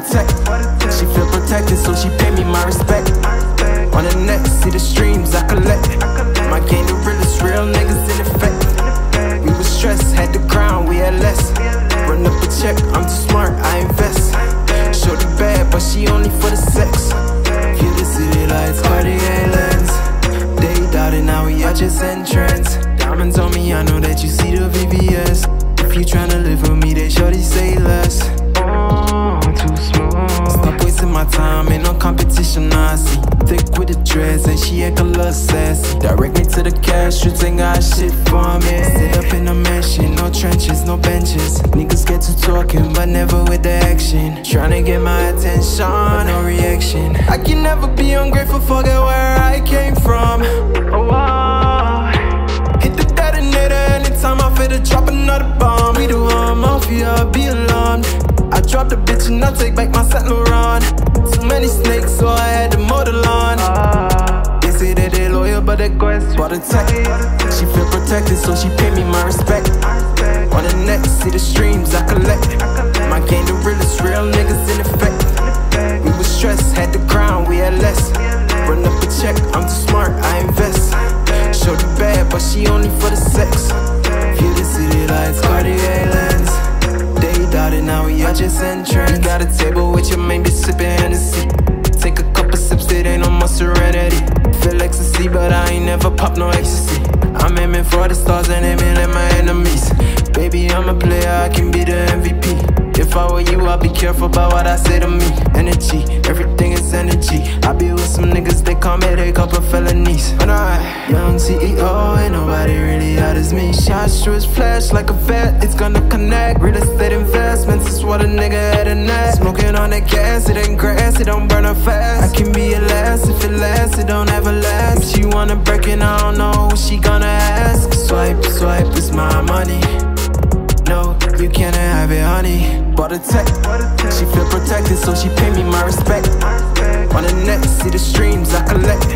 the tech. She feel protected, so she paid me my respect. On the net, see the streams I collect. My game the realest, real niggas in effect. We was stressed, had the crown, we had less. Run up a check, I'm too smart, I invest. Shorty bad, but she only for the sex. View the city lights, Cartier lens. They doubted, now we are just entrance. Diamonds on me, I know that you see the VVS. If you tryna live with me, then shorty say less. Oh, too smooth. Stop wasting my time, ain't no competition, I see. Thick with the dress, and she act a little sassy. Direct me to the cash, you think I shit for me. Sit up in a mansion, no trenches, no benches. Niggas get to talking, but never with the action. Tryna get my attention, but no reaction. I can never be ungrateful, forget where I came from. Oh, wow. Hit the detonator anytime I feel to drop another bomb. We do all mafia, be alarmed. I dropped a bitch and I take back my Saint Laurent. Too many snakes, so I had to mow the lawn. They say that they loyal, but they go as water tech. She feel protected, so she paid me my respect. On the net, see the streams I collect. My game the realest, real niggas in effect. We was stressed, had the crown, we had less. Run up a check, I'm too smart, I invest. Shorty bad, but she only for the sex. View the city lights, Cartier lens. They doubted, now we are just entrance. You got a table with your main bitch sipping Hennessy. Take a couple sips, it ain't no more serenity. Feel ecstasy, but I ain't never popped no ecstasy. I'm aiming for the stars and aiming at my enemies. Baby, I'm a player, I can be the MVP. If I were you, I'd be careful about what I say to me. Energy, everything is energy. I be with some niggas, they call me, they couple felonies. And I, young CEO, ain't nobody really out as me. Shots through his flash like a vet, it's gonna connect. Real estate investments is what a nigga had in that. Smoking on that gas, it ain't grass, it don't burn up fast. I can be a last, if it lasts, it don't ever last. If she wanna break it, I don't know who she gonna ask. Swipe, swipe, it's my money. No, you can't have it, honey. Bought a tech, she feel protected, so she paid me my respect. On the net, see the streams I collect.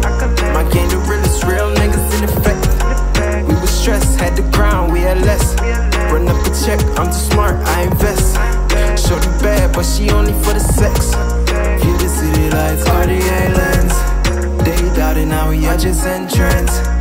My game the realest, real niggas in effect. We was stressed, had the crown, we had less. Run up a check, I'm too smart, I invest. Shorty bad, but she only for the sex. View the city lights, Cartier lens. They doubted, now we are just entrance.